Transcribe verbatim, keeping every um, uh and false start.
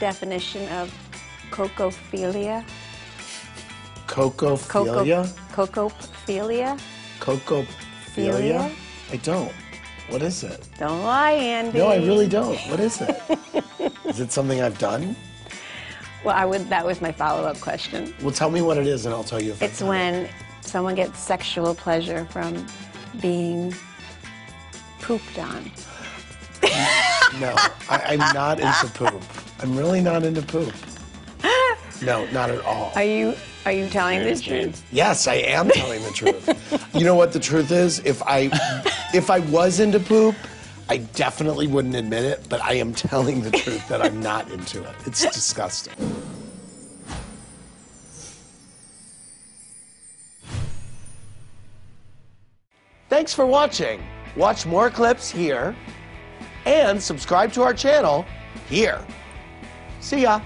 definition of coprophilia? Coprophilia? Coprophilia? Coprophilia? I don't. What is it? Don't lie, Andy. No, I really don't. What is it? Is it something I've done? Well, I would. That was my follow-up question. Well, tell me what it is, and I'll tell you if it's when someone gets sexual pleasure from being pooped on. No, I, I'm not into poop. I'm really not into poop. No, not at all. Are you? Are you telling the truth? Yes, I am telling the truth. You know what the truth is? If I, if I was into poop, I definitely wouldn't admit it, but I am telling the truth that I'm not into it. It's disgusting. Thanks for watching. Watch more clips here and subscribe to our channel here. See ya.